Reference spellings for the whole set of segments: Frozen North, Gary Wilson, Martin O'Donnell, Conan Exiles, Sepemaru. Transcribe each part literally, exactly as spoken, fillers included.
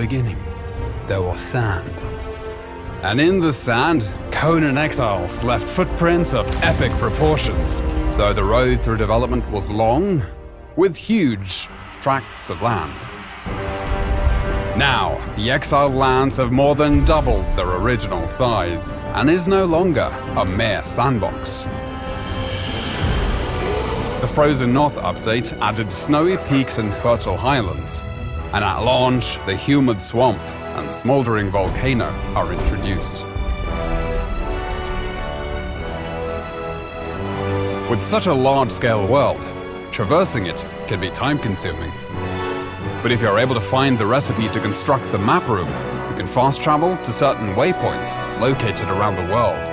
beginning, there was sand. And in the sand, Conan Exiles left footprints of epic proportions, though the road through development was long, with huge tracts of land. Now, the exiled lands have more than doubled their original size, and is no longer a mere sandbox. The Frozen North update added snowy peaks and fertile highlands, and at launch, the humid swamp and smoldering volcano are introduced. With such a large-scale world, traversing it can be time-consuming. But if you're able to find the recipe to construct the map room, you can fast travel to certain waypoints located around the world.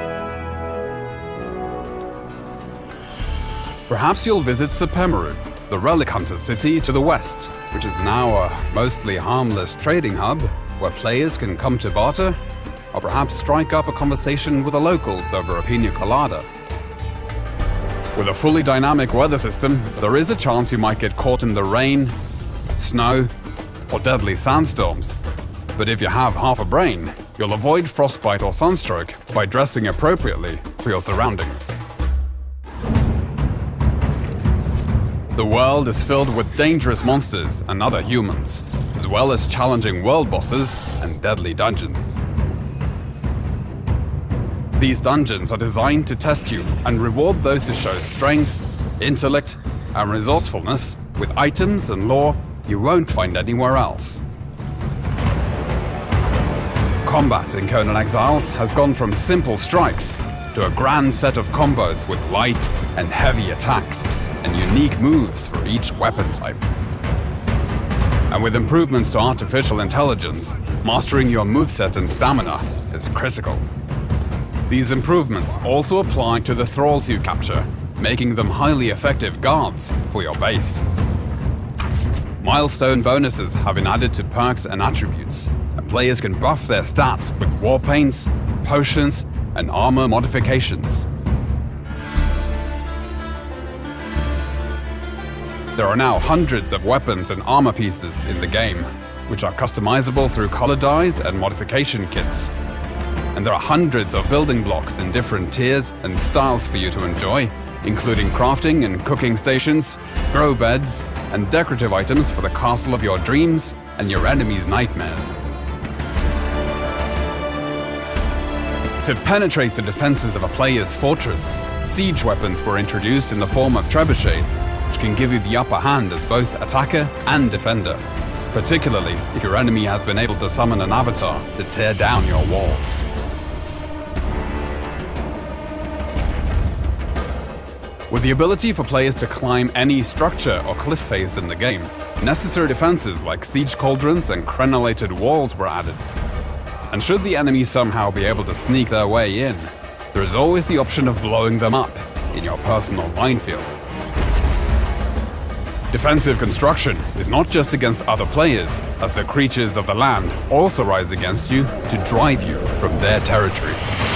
Perhaps you'll visit Sepemaru, the relic hunter city to the west, which is now a mostly harmless trading hub where players can come to barter, or perhaps strike up a conversation with the locals over a piña colada. With a fully dynamic weather system, there is a chance you might get caught in the rain, snow, or deadly sandstorms. But if you have half a brain, you'll avoid frostbite or sunstroke by dressing appropriately for your surroundings. The world is filled with dangerous monsters and other humans, as well as challenging world bosses and deadly dungeons. These dungeons are designed to test you and reward those who show strength, intellect, and resourcefulness with items and lore you won't find anywhere else. Combat in Conan Exiles has gone from simple strikes to a grand set of combos with light and heavy attacks and unique moves for each weapon type. And with improvements to artificial intelligence, mastering your moveset and stamina is critical. These improvements also apply to the thralls you capture, making them highly effective guards for your base. Milestone bonuses have been added to perks and attributes, and players can buff their stats with war paints, potions, and armor modifications. There are now hundreds of weapons and armor pieces in the game, which are customizable through color dyes and modification kits. And there are hundreds of building blocks in different tiers and styles for you to enjoy, including crafting and cooking stations, grow beds, and decorative items for the castle of your dreams and your enemy's nightmares. To penetrate the defenses of a player's fortress, siege weapons were introduced in the form of trebuchets, which can give you the upper hand as both attacker and defender, particularly if your enemy has been able to summon an avatar to tear down your walls. With the ability for players to climb any structure or cliff face in the game, necessary defenses like siege cauldrons and crenellated walls were added. And should the enemy somehow be able to sneak their way in, there is always the option of blowing them up in your personal minefield. Defensive construction is not just against other players, as the creatures of the land also rise against you to drive you from their territories.